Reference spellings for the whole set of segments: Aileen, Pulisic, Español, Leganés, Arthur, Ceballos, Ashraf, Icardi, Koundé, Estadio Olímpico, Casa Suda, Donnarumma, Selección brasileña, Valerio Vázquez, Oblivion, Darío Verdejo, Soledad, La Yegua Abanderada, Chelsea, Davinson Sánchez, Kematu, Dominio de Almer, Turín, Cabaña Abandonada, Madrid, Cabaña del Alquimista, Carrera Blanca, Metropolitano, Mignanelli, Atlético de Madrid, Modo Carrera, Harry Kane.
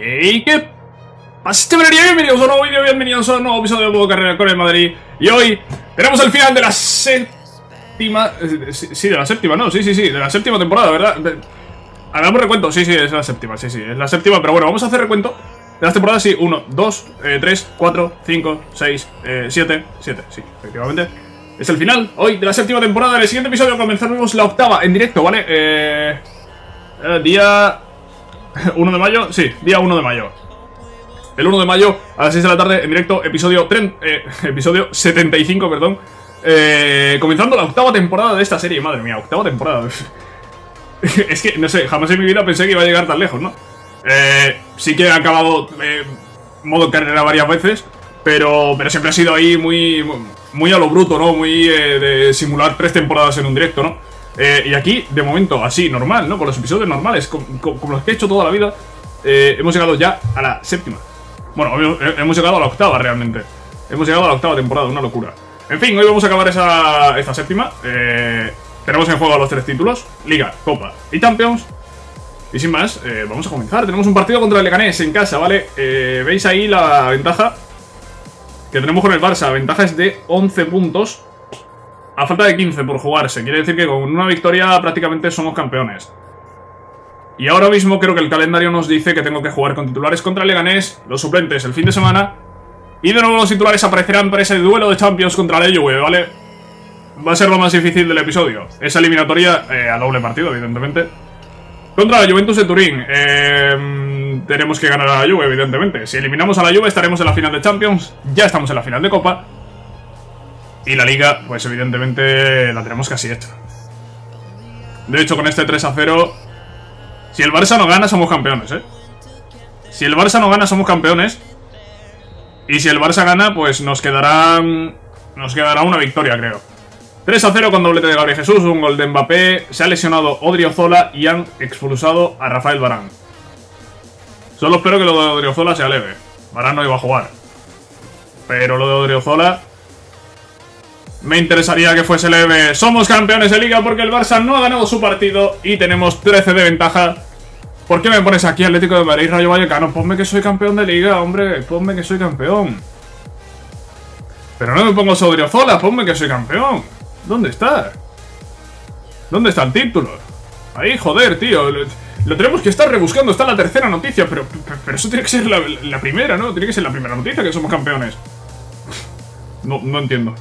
¡Ey! ¿Qué pasa, chavalería? Bienvenidos a un nuevo vídeo, bienvenidos a un nuevo episodio de Modo Carrera con el Madrid. Y hoy tenemos el final de la séptima... Sí, de la séptima, ¿no? Sí, de la séptima temporada, ¿verdad? Hagamos recuento. Sí, es la séptima, sí, es la séptima. Pero bueno, vamos a hacer recuento de las temporadas, sí. 1, 2, 3, 4, 5, 6, 7, 7, sí, efectivamente. Es el final, hoy, de la séptima temporada. En el siguiente episodio comenzaremos la octava en directo, ¿vale? Día... 1 de mayo, sí, día 1 de mayo. El 1 de mayo a las 6 de la tarde en directo, episodio 75, perdón. Comenzando la octava temporada de esta serie, madre mía, octava temporada. Es que, no sé, jamás en mi vida pensé que iba a llegar tan lejos, ¿no? Sí que he acabado Modo Carrera varias veces, pero siempre ha sido ahí muy a lo bruto, ¿no? Muy de simular 3 temporadas en un directo, ¿no? Y aquí, de momento, así, normal, ¿no? Con los episodios normales, como los que he hecho toda la vida, hemos llegado ya a la séptima. Bueno, hemos llegado a la octava, realmente. Hemos llegado a la octava temporada, una locura. En fin, hoy vamos a acabar esta séptima. Tenemos en juego los 3 títulos: Liga, Copa y Champions. Y sin más, vamos a comenzar. Tenemos un partido contra el Leganés en casa, ¿vale? Veis ahí la ventaja que tenemos con el Barça. Ventaja es de 11 puntos. A falta de 15 por jugarse, quiere decir que con una victoria prácticamente somos campeones. Y ahora mismo creo que el calendario nos dice que tengo que jugar con titulares contra el Leganés, los suplentes el fin de semana. Y de nuevo los titulares aparecerán para ese duelo de Champions contra la Juve, ¿vale? Va a ser lo más difícil del episodio. Esa eliminatoria a doble partido, evidentemente. Contra la Juventus de Turín. Tenemos que ganar a la Juve, evidentemente. Si eliminamos a la Juve estaremos en la final de Champions. Ya estamos en la final de Copa. Y la Liga, pues evidentemente la tenemos casi hecha. De hecho, con este 3-0, si el Barça no gana, somos campeones, ¿eh? Si el Barça no gana, somos campeones. Y si el Barça gana, pues nos quedará una victoria, creo. 3-0 con doblete de Gabriel Jesús, un gol de Mbappé. Se ha lesionado Odriozola y han expulsado a Rafael Varane. Solo espero que lo de Odriozola sea leve. Varane no iba a jugar. Pero lo de Odriozola... me interesaría que fuese leve. Somos campeones de Liga porque el Barça no ha ganado su partido y tenemos 13 de ventaja. ¿Por qué me pones aquí Atlético de Madrid, Rayo Vallecano? Ponme que soy campeón de Liga, hombre. Ponme que soy campeón. Pero no me pongo Odriozola, ponme que soy campeón. ¿Dónde está? ¿Dónde está el título? Ahí, joder, tío. Lo tenemos que estar rebuscando. Está la tercera noticia, pero eso tiene que ser la primera, ¿no? Tiene que ser la primera noticia que somos campeones. No entiendo.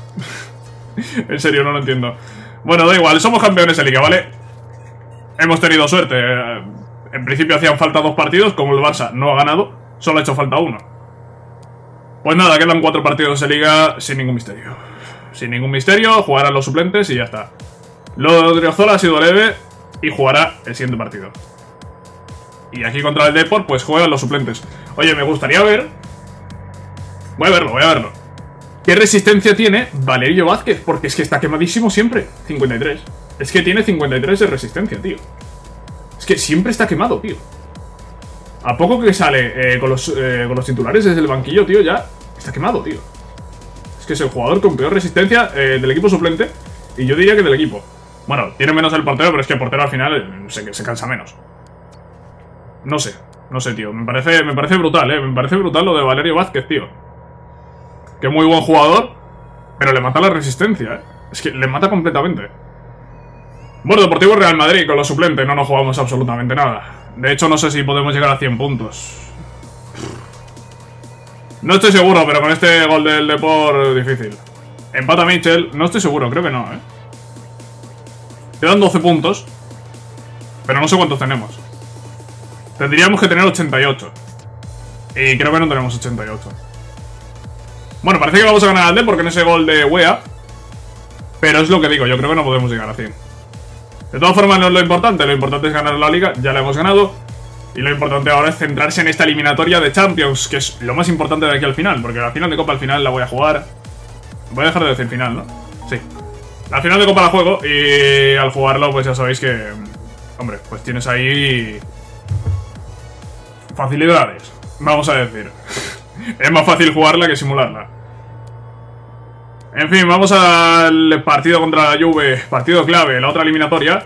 En serio, no lo entiendo. Bueno, da igual, somos campeones de Liga, ¿vale? Hemos tenido suerte. En principio hacían falta 2 partidos. Como el Barça no ha ganado, solo ha hecho falta 1. Pues nada, quedan 4 partidos de Liga sin ningún misterio. Sin ningún misterio, jugarán los suplentes y ya está. Lo de Odriozola ha sido leve y jugará el siguiente partido. Y aquí contra el Depor, pues juegan los suplentes. Oye, me gustaría ver... Voy a verlo. ¿Qué resistencia tiene Valerio Vázquez? Porque es que está quemadísimo siempre. 53. Es que tiene 53 de resistencia, tío. Es que siempre está quemado, tío. ¿A poco que sale con los titulares desde el banquillo, tío? Ya está quemado, tío. Es que es el jugador con peor resistencia del equipo suplente. Y yo diría que del equipo. Bueno, tiene menos el portero, pero es que el portero al final se cansa menos. No sé, tío. Me parece brutal, ¿eh? Me parece brutal lo de Valerio Vázquez, tío. Que muy buen jugador, pero le mata la resistencia, ¿eh? Es que le mata completamente. Bueno, Deportivo Real Madrid, con los suplentes no nos jugamos absolutamente nada. De hecho, no sé si podemos llegar a 100 puntos. No estoy seguro, pero con este gol del Depor, difícil. Empata Mitchell, no estoy seguro, creo que no, ¿eh? Quedan 12 puntos, pero no sé cuántos tenemos. Tendríamos que tener 88. Y creo que no tenemos 88. Bueno, parece que vamos a ganar al D porque en ese gol de Wea. Pero es lo que digo, yo creo que no podemos llegar a 100. De todas formas no es lo importante es ganar la Liga, ya la hemos ganado. Y lo importante ahora es centrarse en esta eliminatoria de Champions, que es lo más importante de aquí al final. Porque la final de Copa al final la voy a jugar. Voy a dejar de decir final, ¿no? Sí. La final de Copa la juego y al jugarlo pues ya sabéis que... hombre, pues tienes ahí... facilidades, vamos a decir. Es más fácil jugarla que simularla. En fin, vamos al partido contra la Juve. Partido clave, la otra eliminatoria.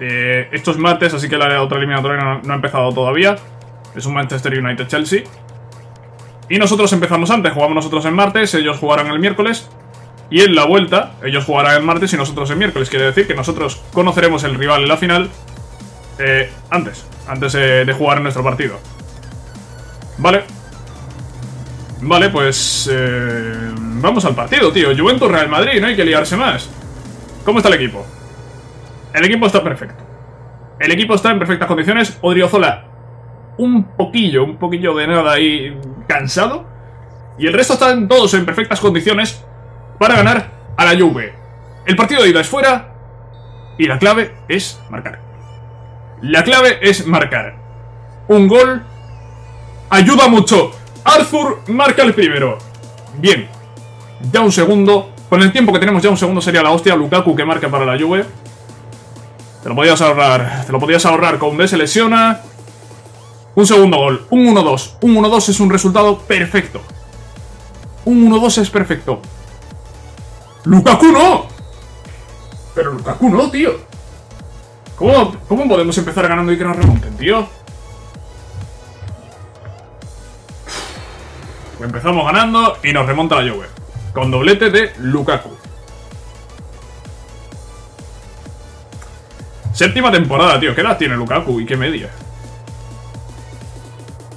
Esto es martes, así que la otra eliminatoria no ha empezado todavía. Es un Manchester United-Chelsea. Y nosotros empezamos antes, jugamos nosotros el martes, ellos jugaron el miércoles. Y en la vuelta, ellos jugarán el martes y nosotros el miércoles. Quiere decir que nosotros conoceremos el rival en la final antes de jugar nuestro partido. Vale. Vale, pues vamos al partido, tío. Juventus-Real Madrid, no hay que liarse más. ¿Cómo está el equipo? El equipo está perfecto. El equipo está en perfectas condiciones. Odriozola un poquillo de nada y cansado. Y el resto están todos en perfectas condiciones para ganar a la Juve. El partido de ida es fuera y la clave es marcar. La clave es marcar. Un gol ayuda mucho. Arthur marca el primero. Bien. Ya un segundo. Con el tiempo que tenemos ya un segundo sería la hostia. Lukaku que marca para la Juve. Te lo podías ahorrar. Te lo podías ahorrar. Koundé se lesiona. Un segundo gol. Un 1-2. Un 1-2 es un resultado perfecto. Un 1-2 es perfecto. ¡Lukaku no! Pero Lukaku no, tío. ¿Cómo podemos empezar ganando y que nos remonten, tío? Empezamos ganando y nos remonta la Juve. Con doblete de Lukaku. Séptima temporada, tío. ¿Qué edad tiene Lukaku? ¿Y qué media?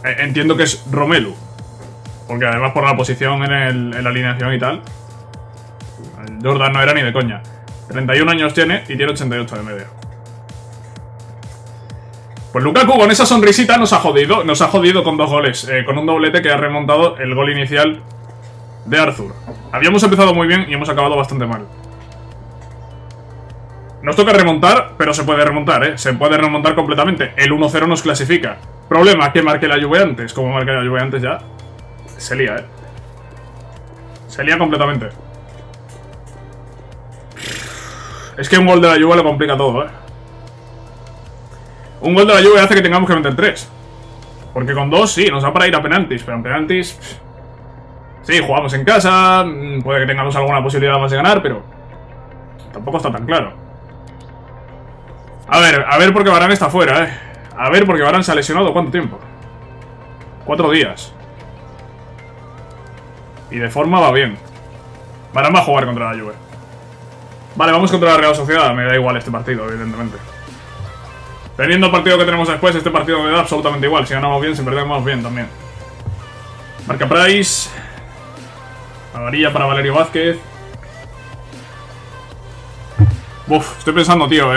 Entiendo que es Romelu. Porque además por la posición en la alineación y tal. Jordan no era ni de coña. 31 años tiene y tiene 88 de media. Pues Lukaku con esa sonrisita nos ha jodido con dos goles, con un doblete que ha remontado el gol inicial de Arthur. Habíamos empezado muy bien y hemos acabado bastante mal. Nos toca remontar, pero se puede remontar, se puede remontar completamente. El 1-0 nos clasifica. Problema, que marque la Juve antes. Como marque la Juve antes ya, se lía, se lía completamente. Es que un gol de la Juve lo complica todo, Un gol de la Juve hace que tengamos que meter 3. Porque con 2 sí, nos da para ir a penaltis. Pero en penaltis... sí, jugamos en casa. Puede que tengamos alguna posibilidad más de ganar, pero... tampoco está tan claro. A ver porque Varane está fuera, A ver porque Varane se ha lesionado. ¿Cuánto tiempo? 4 días. Y de forma va bien. Varane va a jugar contra la Juve. Vale, vamos contra la Real Sociedad. Me da igual este partido, evidentemente. Teniendo el partido que tenemos después, este partido me da absolutamente igual. Si ganamos bien, si perdemos bien también. Marca Price. Amarilla para Valerio Vázquez. Uf, estoy pensando, tío.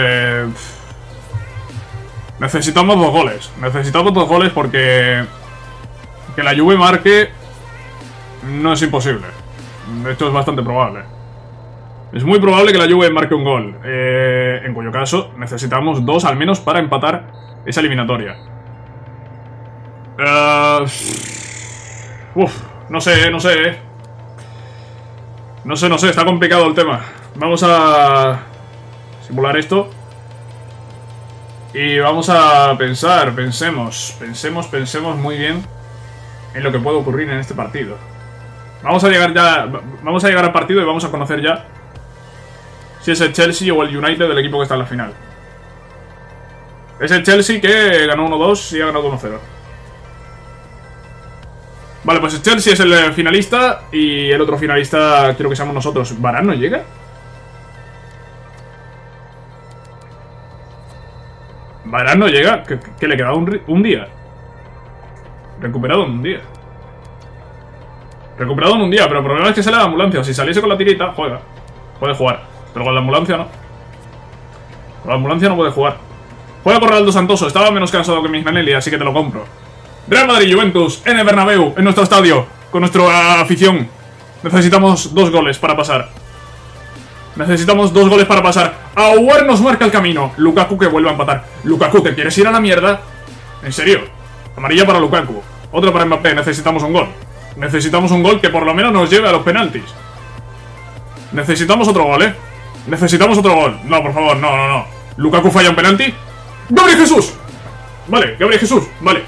Necesitamos 2 goles. Necesitamos 2 goles porque... que la Juve marque... no es imposible. De hecho, es bastante probable. Es muy probable que la Juve marque un gol, en cuyo caso necesitamos 2 al menos para empatar esa eliminatoria. No sé, está complicado el tema. Vamos a simular esto. Y vamos a pensar, pensemos muy bien en lo que puede ocurrir en este partido. Vamos a llegar ya, vamos a llegar al partido y vamos a conocer ya si es el Chelsea o el United del equipo que está en la final. Es el Chelsea que ganó 1-2 y ha ganado 1-0. Vale, pues el Chelsea es el finalista y el otro finalista quiero que seamos nosotros. ¿Varane no llega? ¿Varane no llega? Que le quedaba un día. Recuperado en un día. Recuperado en un día, pero el problema es que sale la ambulancia. Si saliese con la tirita, juega. Puede jugar. Pero con la ambulancia no. Con la ambulancia no puede jugar. Juega Corraldo Santoso. Estaba menos cansado que Mignanelli, así que te lo compro. Real Madrid Juventus en el Bernabéu, en nuestro estadio, con nuestra afición. Necesitamos 2 goles para pasar. Necesitamos 2 goles para pasar. Aguar nos marca el camino. Lukaku que vuelve a empatar. Lukaku, ¿te quieres ir a la mierda? ¿En serio? Amarilla para Lukaku. Otra para Mbappé. Necesitamos un gol. Necesitamos un gol que por lo menos nos lleve a los penaltis. Necesitamos otro gol, Necesitamos otro gol. No, por favor, no. Lukaku falla un penalti. ¡Gabriel Jesús! Vale, Gabriel Jesús. Vale.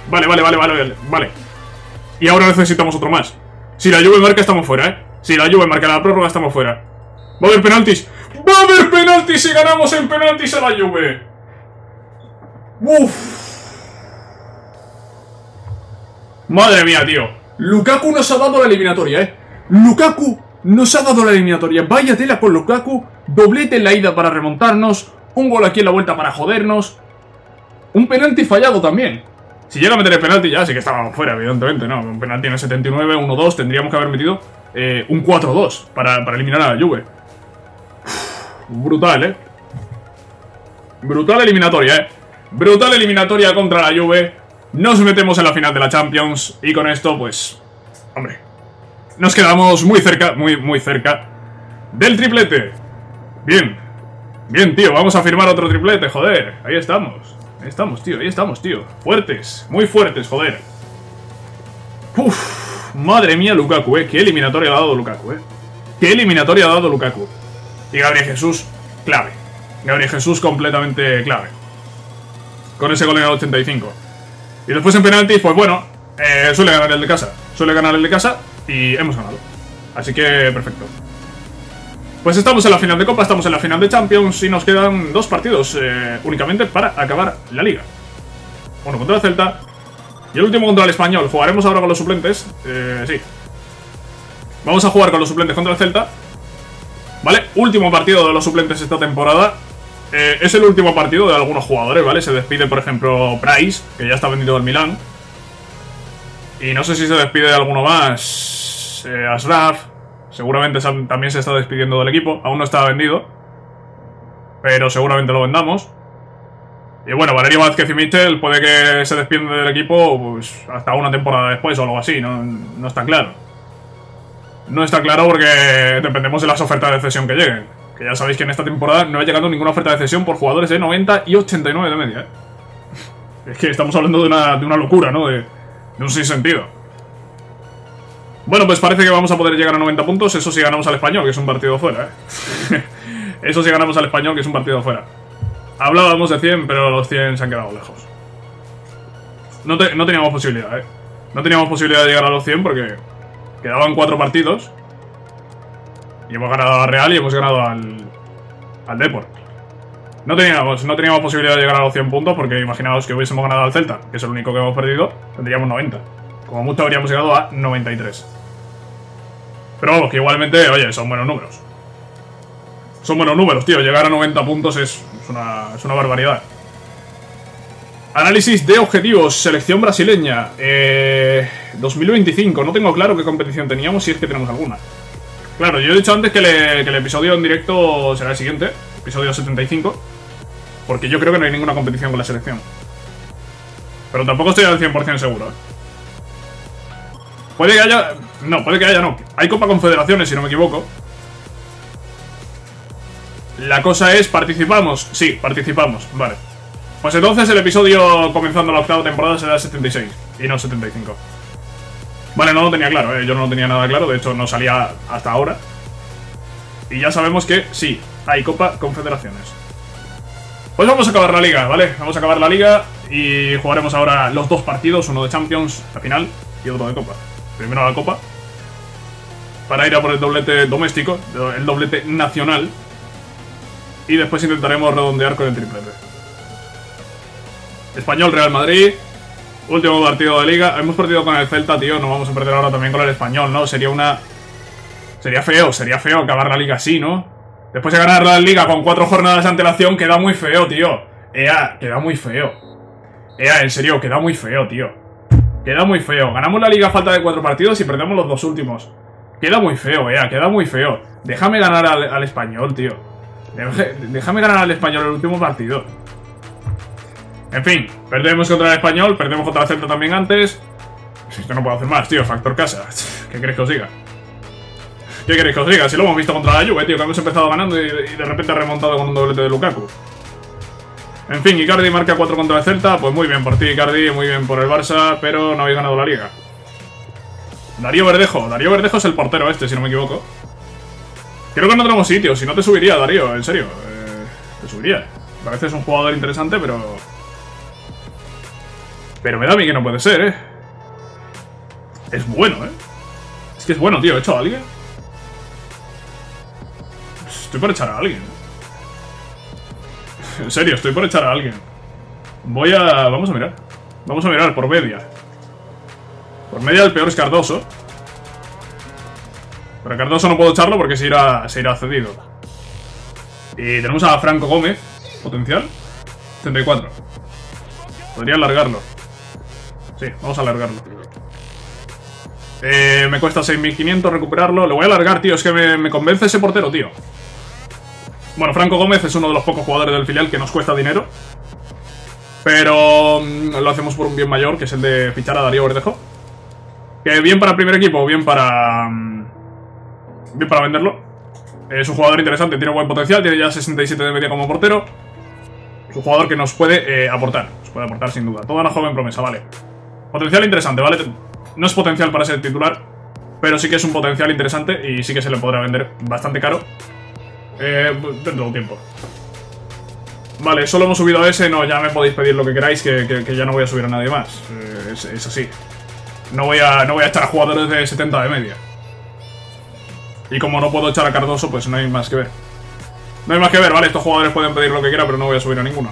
Y ahora necesitamos otro más. Si la Juve marca, estamos fuera, Si la Juve marca la prórroga, estamos fuera. Va a haber penaltis. ¡Va a haber penaltis! Y ganamos en penaltis a la Juve. ¡Uf! Madre mía, tío. Lukaku nos ha dado la eliminatoria, ¿eh? Lukaku nos ha dado la eliminatoria. Vaya tela con Lukaku. Doblete en la ida para remontarnos. Un gol aquí en la vuelta para jodernos. Un penalti fallado también. Si llega a meter el penalti ya, sí que estábamos fuera, evidentemente, ¿no? Un penalti en el 79, 1-2, tendríamos que haber metido un 4-2 para eliminar a la Juve. Brutal, ¿eh? Brutal eliminatoria, ¿eh? Brutal eliminatoria contra la Juve. Nos metemos en la final de la Champions y con esto, pues, hombre, nos quedamos muy cerca, muy cerca del triplete. Bien, bien, tío, vamos a firmar otro triplete, joder, ahí estamos. Ahí estamos, tío, ahí estamos, tío. Fuertes, muy fuertes, joder. Uf, madre mía, Lukaku, qué eliminatoria ha dado Lukaku, qué eliminatoria ha dado Lukaku. Y Gabriel Jesús, clave. Gabriel Jesús completamente clave con ese gol en el 85. Y después en penaltis, pues bueno, suele ganar el de casa. Suele ganar el de casa y hemos ganado. Así que, perfecto. Pues estamos en la final de Copa, estamos en la final de Champions y nos quedan dos partidos únicamente para acabar la Liga. Uno contra el Celta y el último contra el Español. Jugaremos ahora con los suplentes, sí. Vamos a jugar con los suplentes contra el Celta. Vale, último partido de los suplentes esta temporada. Es el último partido de algunos jugadores, ¿vale? Se despide, por ejemplo, Price, que ya está vendido al Milán. Y no sé si se despide de alguno más. Ashraf. Seguramente también se está despidiendo del equipo. Aún no está vendido, pero seguramente lo vendamos. Y bueno, Valerio Vázquez y Michel puede que se despidan del equipo pues, hasta una temporada después o algo así. No está claro. No está claro porque dependemos de las ofertas de cesión que lleguen. Que ya sabéis que en esta temporada no ha llegado ninguna oferta de cesión por jugadores de 90 y 89 de media. Es que estamos hablando de una locura, ¿no? De un sinsentido. Bueno, pues parece que vamos a poder llegar a 90 puntos. Eso sí ganamos al Español, que es un partido fuera, ¿eh? Eso sí ganamos al Español, que es un partido fuera. Hablábamos de 100, pero los 100 se han quedado lejos. No teníamos posibilidad, ¿eh? No teníamos posibilidad de llegar a los 100 porque quedaban 4 partidos. Y hemos ganado al Real y hemos ganado al Depor. No teníamos posibilidad de llegar a los 100 puntos porque imaginaos que hubiésemos ganado al Celta, que es el único que hemos perdido, tendríamos 90. Como mucho habríamos llegado a 93. Pero vamos, que igualmente, oye, son buenos números. Son buenos números, tío. Llegar a 90 puntos es una barbaridad. Análisis de objetivos. Selección brasileña. 2025. No tengo claro qué competición teníamos, si es que tenemos alguna. Claro, yo he dicho antes que el episodio en directo será el siguiente. Episodio 75. Porque yo creo que no hay ninguna competición con la selección. Pero tampoco estoy al 100% seguro, ¿eh? Puede que haya... No, puede que haya no. Hay Copa Confederaciones, si no me equivoco. La cosa es, ¿participamos? Sí, participamos, vale. Pues entonces el episodio comenzando la octava temporada será 76 y no 75. Vale, no lo tenía claro, yo no lo tenía nada claro. De hecho, no salía hasta ahora. Y ya sabemos que sí, hay Copa Confederaciones. Pues vamos a acabar la liga, ¿vale? Vamos a acabar la liga y jugaremos ahora los dos partidos. Uno de Champions, la final, y otro de Copa. Primero la Copa, para ir a por el doblete doméstico, el doblete nacional. Y después intentaremos redondear con el triplete. Español, Real Madrid. Último partido de Liga. Hemos perdido con el Celta, tío. No vamos a perder ahora también con el Español, ¿no? Sería feo acabar la Liga así, ¿no? Después de ganar la Liga con 4 jornadas de antelación, queda muy feo, tío. Queda muy feo. En serio, queda muy feo, tío. Queda muy feo. Ganamos la Liga a falta de 4 partidos y perdemos los 2 últimos. Queda muy feo, queda muy feo. Déjame ganar al Español, tío. Déjame ganar al Español el último partido. En fin, perdemos contra el Español, perdemos contra el Celta también antes. Esto no puedo hacer más, tío. Factor casa. ¿Qué queréis que os diga? ¿Qué queréis que os diga? Si lo hemos visto contra la Juve, tío, que hemos empezado ganando y de repente ha remontado con un doblete de Lukaku. En fin, Icardi marca 4 contra el Celta. Pues muy bien por ti, Icardi, muy bien por el Barça, pero no habéis ganado la Liga. Darío Verdejo. Darío Verdejo es el portero este, si no me equivoco. Creo que no tenemos sitio, si no te subiría, Darío, en serio. Te subiría. Parece que es un jugador interesante, pero... Pero me da a mí que no puede ser, Es bueno, Es que es bueno, tío. ¿He hecho a alguien? Estoy para echar a alguien. En serio, estoy por echar a alguien. Vamos a mirar. Vamos a mirar por media. Por media el peor es Cardoso. Pero Cardoso no puedo echarlo porque se irá cedido. Y tenemos a Franco Gómez. Potencial 34. Podría alargarlo. Sí, vamos a alargarlo. Me cuesta 6.500 recuperarlo. Lo voy a alargar, tío. Es que me convence ese portero, tío. Bueno, Franco Gómez es uno de los pocos jugadores del filial que nos cuesta dinero. Pero lo hacemos por un bien mayor, que es el de fichar a Darío Verdejo. Que bien para el primer equipo, bien para venderlo. Es un jugador interesante, tiene buen potencial, tiene ya 67 de media como portero. Es un jugador que nos puede aportar, sin duda. Toda una joven promesa, vale. Potencial interesante, vale. No es potencial para ser titular, pero sí que es un potencial interesante y sí que se le podrá vender bastante caro dentro de un tiempo. Vale, solo hemos subido a ese, no, ya me podéis pedir lo que queráis, que ya no voy a subir a nadie más. Es así. No voy a echar a jugadores de 70 de media. Y como no puedo echar a Cardoso, pues no hay más que ver. No hay más que ver, vale, estos jugadores pueden pedir lo que quieran, pero no voy a subir a ninguno.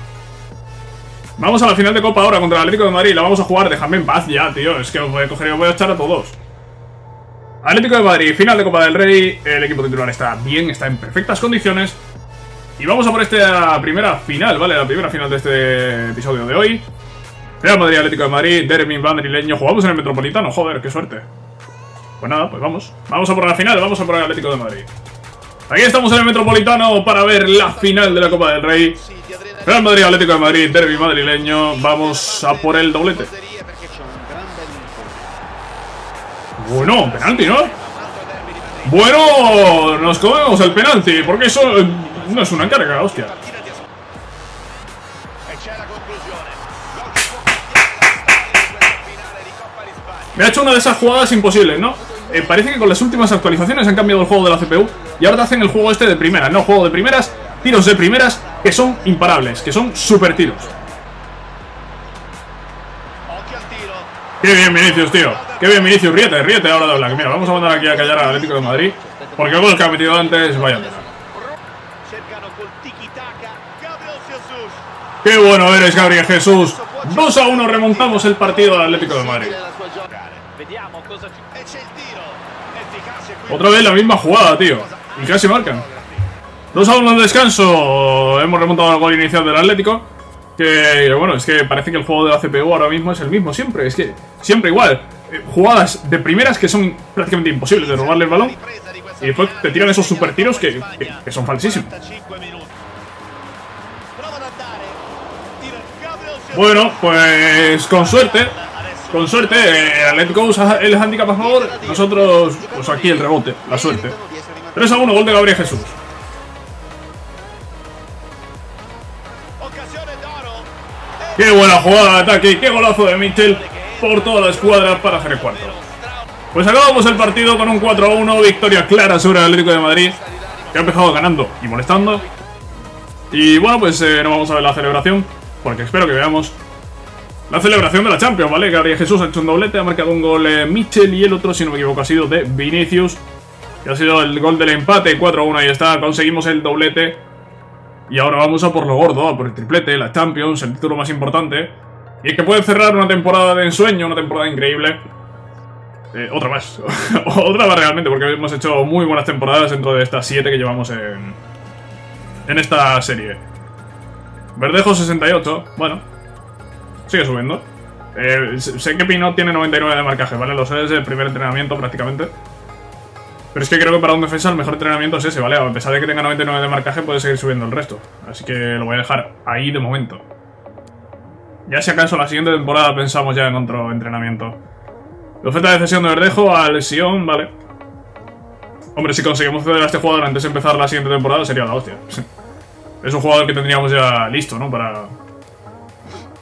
Vamos a la final de Copa ahora contra el Atlético de Madrid. La vamos a jugar, déjame en paz ya, tío. Es que os voy a coger y os voy a echar a todos. Atlético de Madrid, final de Copa del Rey. El equipo titular está bien, está en perfectas condiciones. Y vamos a por esta primera final, ¿vale? La primera final de este episodio de hoy. Real Madrid, Atlético de Madrid, derbi madrileño. Jugamos en el Metropolitano, joder, qué suerte. Pues nada, pues vamos. Vamos a por la final, vamos a por el Atlético de Madrid. Aquí estamos en el Metropolitano para ver la final de la Copa del Rey. Real Madrid, Atlético de Madrid, derbi madrileño. Vamos a por el doblete. Bueno, penalti, ¿no? Bueno, nos comemos el penalti, porque eso... No es una carga, hostia. Me ha hecho una de esas jugadas imposibles, ¿no? Parece que con las últimas actualizaciones han cambiado el juego de la CPU y ahora te hacen el juego este de primeras, ¿no? Juego de primeras, tiros de primeras que son imparables, que son super tiros. ¡Qué bien, Vinicius, tío! ¡Qué bien, Vinicius! ¡Ríete, ríete ahora de hablar! Mira, vamos a mandar aquí a callar al Atlético de Madrid porque el gol que ha metido antes, vaya tela. ¡Qué bueno eres, Gabriel Jesús! 2-1 remontamos el partido al Atlético de Madrid. Otra vez la misma jugada, tío. Y casi marcan. 2-1 en descanso. Hemos remontado el gol inicial del Atlético. Que, bueno, es que parece que el juego de la CPU ahora mismo es el mismo siempre. Es que siempre igual. Jugadas de primeras que son prácticamente imposibles de robarle el balón. Y después te tiran esos super tiros que son falsísimos. Bueno, pues con suerte, Atlético usa el handicap a favor, nosotros, pues aquí el rebote, la suerte. 3-1, gol de Gabriel Jesús. Qué buena jugada de ataque, qué golazo de Mitchell por toda la escuadra para hacer el cuarto. Pues acabamos el partido con un 4-1, victoria clara sobre el Atlético de Madrid, que ha empezado ganando y molestando. Y bueno, pues no vamos a ver la celebración. Porque espero que veamos la celebración de la Champions, ¿vale? Gabriel Jesús ha hecho un doblete, ha marcado un gol Mitchell y el otro, si no me equivoco, ha sido de Vinicius. Que ha sido el gol del empate, 4-1, ahí está, conseguimos el doblete. Y ahora vamos a por lo gordo, a por el triplete, la Champions, el título más importante. Y es que puede cerrar una temporada de ensueño, una temporada increíble. Otra más, otra más realmente, porque hemos hecho muy buenas temporadas dentro de estas 7 que llevamos en esta serie. Verdejo 68, bueno, sigue subiendo. Sé que Pinot tiene 99 de marcaje, ¿vale? Lo sé desde el primer entrenamiento prácticamente. Pero es que creo que para un defensa el mejor entrenamiento es ese, ¿vale? A pesar de que tenga 99 de marcaje puede seguir subiendo el resto. Así que lo voy a dejar ahí de momento. Ya si acaso la siguiente temporada pensamos ya en otro entrenamiento. La oferta de cesión de Verdejo al Sion, ¿vale? Hombre, si conseguimos ceder a este jugador antes de empezar la siguiente temporada sería la hostia. Es un jugador que tendríamos ya listo, ¿no?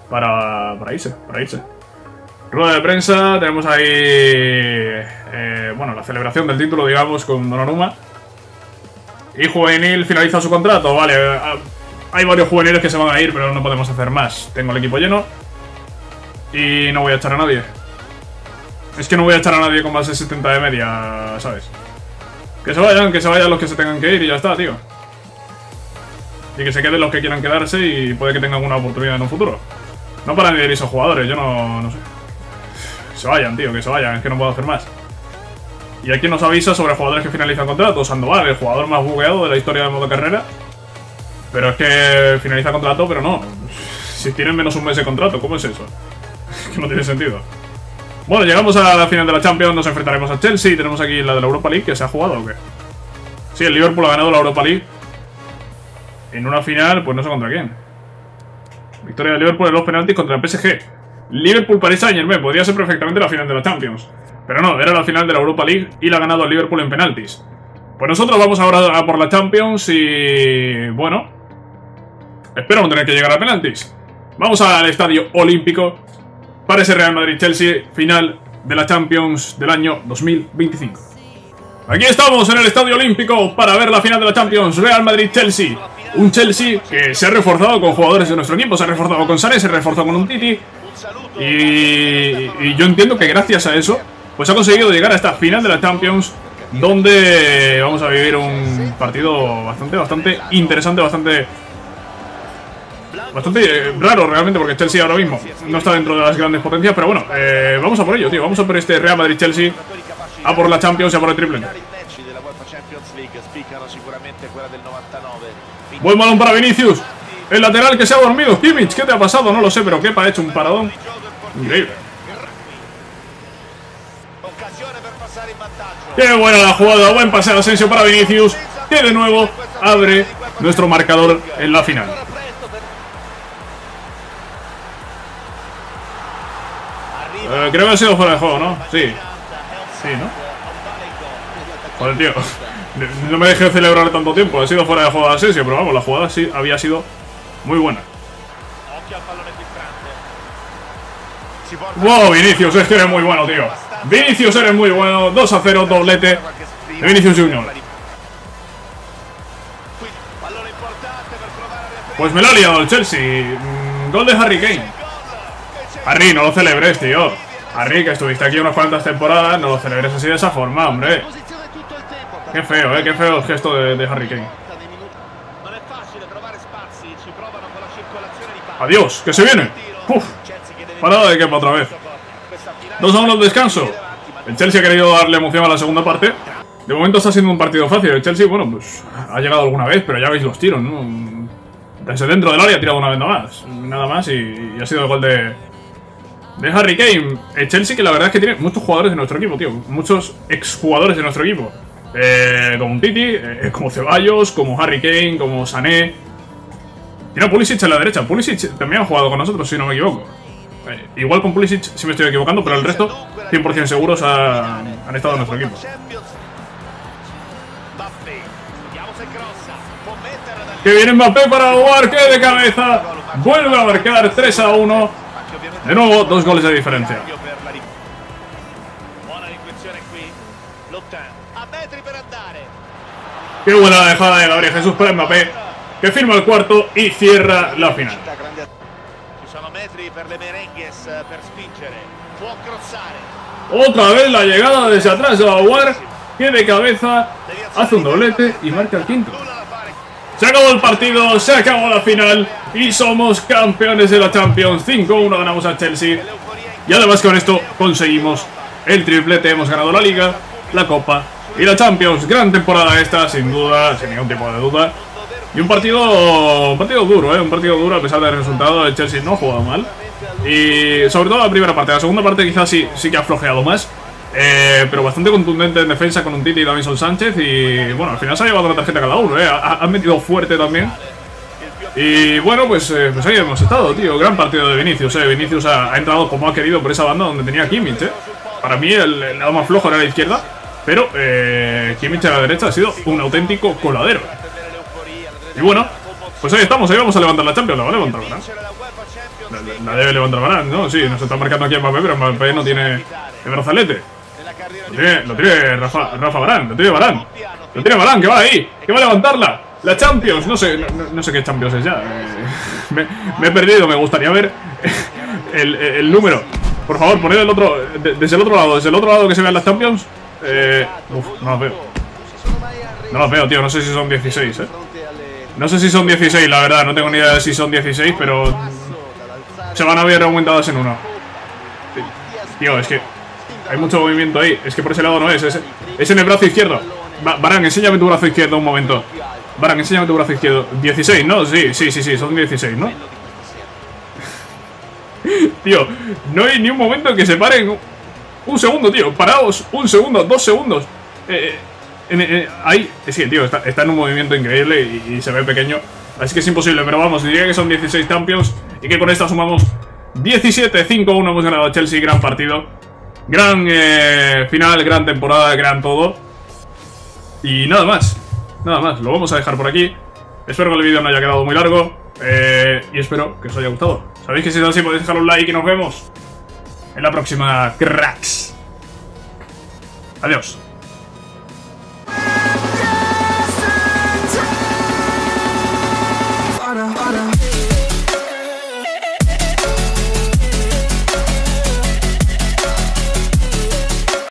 Para irse. Rueda de prensa, tenemos ahí... bueno, la celebración del título, digamos, con Donnarumma. Y juvenil finaliza su contrato, vale. Hay varios juveniles que se van a ir, pero no podemos hacer más. Tengo el equipo lleno. Y no voy a echar a nadie. Es que no voy a echar a nadie con más de 70 de media, ¿sabes? Que se vayan los que se tengan que ir y ya está, tío. Y que se queden los que quieran quedarse y puede que tengan alguna oportunidad en un futuro. No para medir esos jugadores, yo no sé. Que se vayan, tío, que se vayan. Es que no puedo hacer más. Y aquí nos avisa sobre jugadores que finalizan contrato. Sandoval, el jugador más bugueado de la historia del modo carrera. Pero es que finaliza contrato, pero no. Si tienen menos un mes de contrato, ¿cómo es eso? Es que no tiene sentido. Bueno, llegamos a la final de la Champions. Nos enfrentaremos a Chelsea. Y tenemos aquí la de la Europa League, que se ha jugado o qué. Sí, el Liverpool ha ganado la Europa League. En una final, pues no sé contra quién. Victoria de Liverpool en los penaltis contra el PSG. Liverpool-Paris Saint-Germain. Podría ser perfectamente la final de la Champions. Pero no, era la final de la Europa League y la ha ganado el Liverpool en penaltis. Pues nosotros vamos ahora a por la Champions y... bueno, espero no tener que llegar a penaltis. Vamos al Estadio Olímpico para ese Real Madrid-Chelsea, final de la Champions del año 2025. Aquí estamos en el Estadio Olímpico para ver la final de la Champions, Real Madrid-Chelsea. Un Chelsea que se ha reforzado con jugadores de nuestro equipo, se ha reforzado con Sané, se reforzó con un Titi. Y yo entiendo que gracias a eso pues ha conseguido llegar a esta final de la Champions, donde vamos a vivir un partido bastante interesante, bastante raro realmente, porque Chelsea ahora mismo no está dentro de las grandes potencias. Pero bueno, vamos a por ello, tío. Vamos a por este Real Madrid-Chelsea, a por la Champions y a por el triplete. Buen balón para Vinicius. El lateral que se ha dormido. Kimmich, ¿qué te ha pasado? No lo sé, pero Kepa ha hecho un paradón increíble. ¡Qué buena la jugada! Buen pase de Asensio para Vinicius, que de nuevo abre nuestro marcador en la final. Creo que ha sido fuera de juego, ¿no? Sí. Sí, ¿no? Joder, tío. No me dejé celebrar tanto tiempo. Ha sido fuera de juego de Asensio, pero vamos, la jugada sí había sido muy buena. ¡Wow, Vinicius! Es que eres muy bueno, tío. Vinicius, eres muy bueno. 2-0, doblete de Vinicius Junior. Pues me lo ha liado el Chelsea. Gol de Harry Kane. Harry, no lo celebres, tío. Harry, que estuviste aquí unas cuantas temporadas, no lo celebres así de esa forma, hombre. Qué feo, qué feo el gesto de Harry Kane. Adiós, que se viene. Uf, parada de Kepa otra vez. 2-1 al descanso. El Chelsea ha querido darle emoción a la segunda parte. De momento está siendo un partido fácil. El Chelsea, bueno, pues ha llegado alguna vez, pero ya veis los tiros, ¿no? Desde dentro del área ha tirado una vez nada más y ha sido el gol de Harry Kane. El Chelsea, que la verdad es que tiene muchos jugadores de nuestro equipo, tío. Muchos exjugadores de nuestro equipo. Como Titi, como Ceballos, como Harry Kane, como Sané. Tiene a Pulisic a la derecha. Pulisic también ha jugado con nosotros, si no me equivoco. Igual con Pulisic si me estoy equivocando, pero el resto 100% seguros han estado en nuestro equipo. Que viene Mbappé para jugar, que de cabeza vuelve a marcar. 3-1. De nuevo, 2 goles de diferencia. Qué buena la dejada de Gabriel Jesús para Mbappé, que firma el cuarto y cierra la final. Otra vez la llegada desde atrás de Aguar, que de cabeza hace un doblete y marca el quinto. Se acabó el partido, se acabó la final y somos campeones de la Champions. 5-1 ganamos a Chelsea y además con esto conseguimos el triplete. Hemos ganado la Liga, la Copa y la Champions. Gran temporada esta, sin duda, sin ningún tipo de duda. Y un partido duro, ¿eh? Un partido duro a pesar del resultado. El Chelsea no ha jugado mal. Y sobre todo la primera parte. La segunda parte quizás sí que ha flojeado más. Pero bastante contundente en defensa con un Titi y Davinson Sánchez. Y bueno, al final se ha llevado la tarjeta cada uno, ¿eh? Han metido fuerte también. Y bueno, pues ahí hemos estado, tío. Gran partido de Vinicius, ¿eh? Vinicius ha entrado como ha querido por esa banda donde tenía Kimmich, ¿eh? Para mí el lado más flojo era la izquierda. Pero Kimmich a la derecha ha sido un auténtico coladero. Y bueno, pues ahí estamos, ahí vamos a levantar la Champions. La va a levantar Varane. La debe levantar Varane, ¿no? Sí, nos está marcando aquí Mbappé, pero Mbappé no tiene el brazalete. Lo tiene Rafa Varane, lo tiene Varane, que va ahí, que va a levantarla. La Champions, no sé qué Champions es ya. Me he perdido, me gustaría ver el número. Por favor, poned el otro, desde el otro lado que se vean las Champions. No las veo. No las veo, tío, no sé si son 16, ¿eh? No sé si son 16, la verdad, no tengo ni idea de si son 16, pero se van a ver aumentadas en uno. Tío, es que hay mucho movimiento ahí. Es que por ese lado no es. Es en el brazo izquierdo. Varane, enséñame tu brazo izquierdo un momento. Varane, enséñame tu brazo izquierdo. 16, ¿no? Sí, son 16, ¿no? Tío, no hay ni un momento que se paren. Un segundo, tío. Paraos. Un segundo, 2 segundos. Ahí. Es que, tío, está en un movimiento increíble y se ve pequeño. Así que es imposible, pero vamos, diría que son 16 Champions y que con esta sumamos 17, 5-1 hemos ganado a Chelsea, gran partido. Gran final, gran temporada, gran todo. Y nada más, lo vamos a dejar por aquí. Espero que el vídeo no haya quedado muy largo y espero que os haya gustado. Sabéis que si es así podéis dejar un like y nos vemos en la próxima, cracks. Adiós.